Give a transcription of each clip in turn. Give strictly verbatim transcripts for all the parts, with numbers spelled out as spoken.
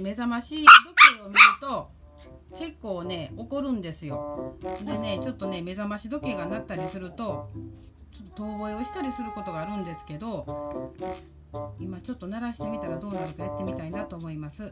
ね、目覚まし時計を見ると結構ね怒るんですよ。でね、ちょっとね目覚まし時計が鳴ったりするとちょっと遠吠えをしたりすることがあるんですけど、今ちょっと鳴らしてみたらどうなるかやってみたいなと思います。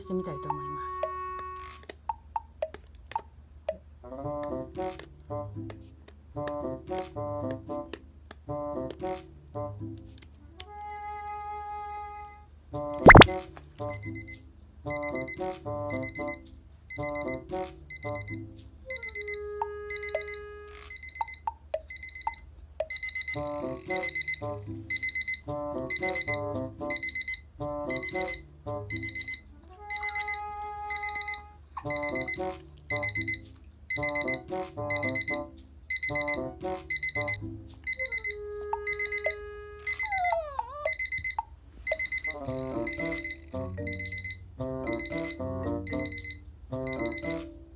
してみたいと思います。Thank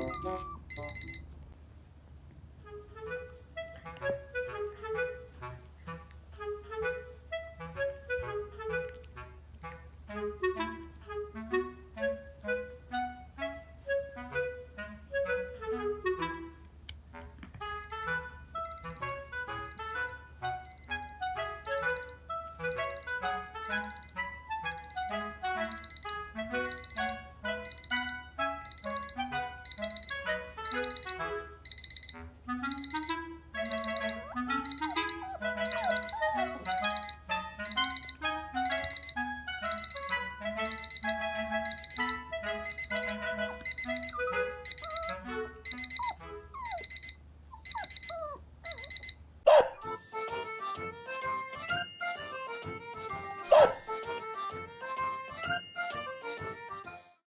you.Thank you.